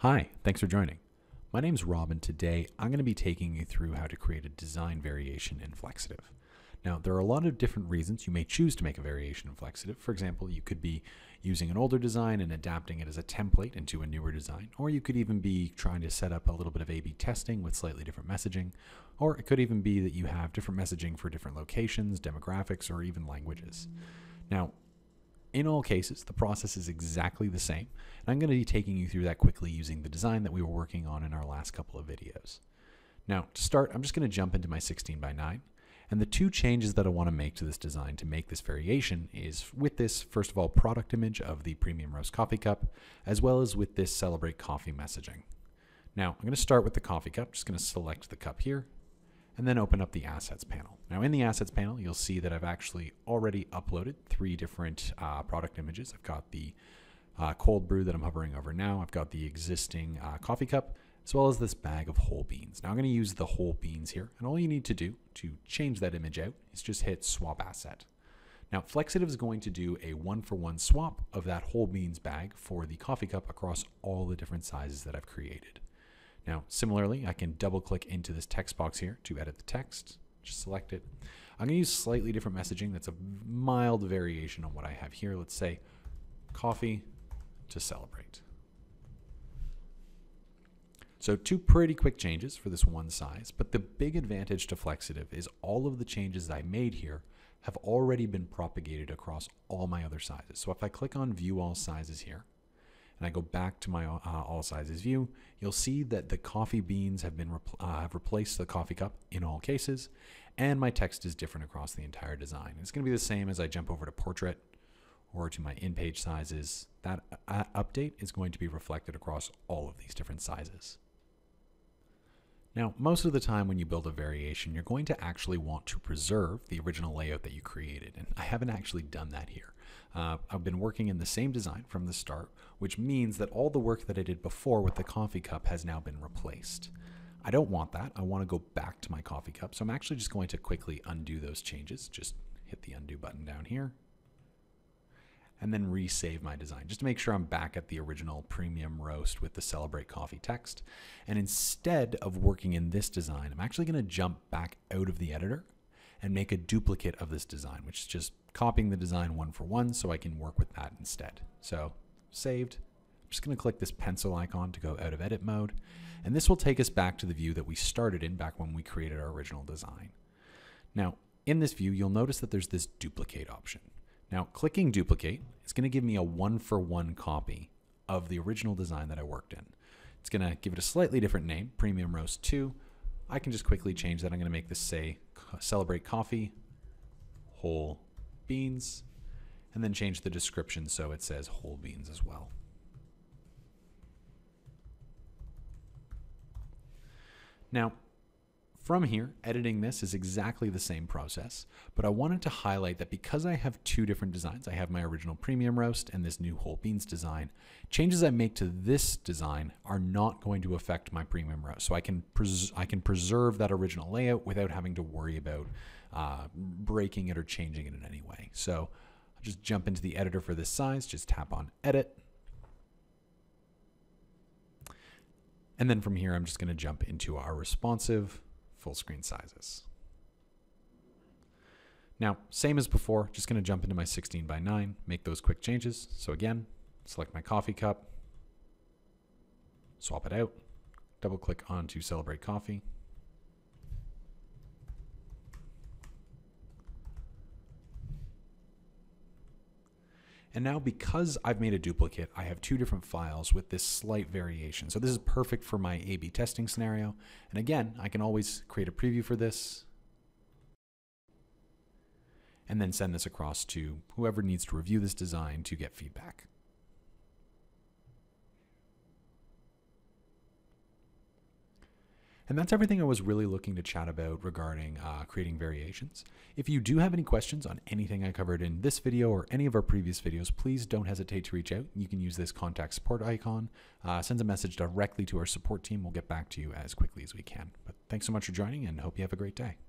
Hi, thanks for joining. My name's Rob, and today I'm going to be taking you through how to create a design variation in Flexitive. Now, there are a lot of different reasons you may choose to make a variation in Flexitive. For example, you could be using an older design and adapting it as a template into a newer design, or you could even be trying to set up a little bit of A/B testing with slightly different messaging, or it could even be that you have different messaging for different locations, demographics, or even languages. Now, in all cases, the process is exactly the same, and I'm going to be taking you through that quickly using the design that we were working on in our last couple of videos. Now, to start, I'm just going to jump into my 16:9, and the two changes that I want to make to this design to make this variation is with this, first of all, product image of the premium roast coffee cup, as well as with this celebrate coffee messaging. Now, I'm going to start with the coffee cup, just going to select the cup here, and then open up the Assets panel. Now in the Assets panel, you'll see that I've actually already uploaded three different product images. I've got the cold brew that I'm hovering over now. I've got the existing coffee cup, as well as this bag of whole beans. Now I'm going to use the whole beans here, and all you need to do to change that image out is just hit Swap Asset. Now Flexitive is going to do a 1-for-1 swap of that whole beans bag for the coffee cup across all the different sizes that I've created. Now, similarly, I can double-click into this text box here to edit the text. Just select it. I'm going to use slightly different messaging. That's a mild variation on what I have here. Let's say coffee to celebrate. So two pretty quick changes for this one size, but the big advantage to Flexitive is all of the changes I made here have already been propagated across all my other sizes. So if I click on View All Sizes here, and I go back to my all sizes view, you'll see that the coffee beans have been replaced the coffee cup in all cases, and my text is different across the entire design. It's going to be the same as I jump over to portrait or to my in-page sizes. That update is going to be reflected across all of these different sizes. Now, most of the time when you build a variation, you're going to actually want to preserve the original layout that you created, and I haven't actually done that here. I've been working in the same design from the start, which means that all the work that I did before with the coffee cup has now been replaced. I don't want that. I want to go back to my coffee cup, so I'm actually just going to quickly undo those changes. Just hit the undo button down here, and then resave my design, just to make sure I'm back at the original premium roast with the celebrate coffee text. And instead of working in this design, I'm actually gonna jump back out of the editor and make a duplicate of this design, which is just copying the design 1-for-1 so I can work with that instead. So saved, I'm just gonna click this pencil icon to go out of edit mode. And this will take us back to the view that we started in back when we created our original design. Now, in this view, you'll notice that there's this duplicate option. Now, clicking duplicate is going to give me a 1-for-1 copy of the original design that I worked in. It's going to give it a slightly different name, Premium Roast 2. I can just quickly change that. I'm going to make this say Celebrate Coffee, Whole Beans, and then change the description so it says Whole Beans as well. Now, from here, editing this is exactly the same process, but I wanted to highlight that because I have two different designs, I have my original premium roast and this new whole beans design, changes I make to this design are not going to affect my premium roast. So I can preserve that original layout without having to worry about breaking it or changing it in any way. So I'll just jump into the editor for this size, just tap on edit. And then from here, I'm just gonna jump into our responsive full screen sizes. Now, same as before, just going to jump into my 16:9, make those quick changes. So again, select my coffee cup, swap it out, double click on to celebrate coffee. And now because I've made a duplicate, I have two different files with this slight variation. So this is perfect for my A/B testing scenario. And again, I can always create a preview for this and then send this across to whoever needs to review this design to get feedback. And that's everything I was really looking to chat about regarding creating variations. If you do have any questions on anything I covered in this video or any of our previous videos, please don't hesitate to reach out. You can use this contact support icon, send a message directly to our support team. We'll get back to you as quickly as we can. But thanks so much for joining, and hope you have a great day.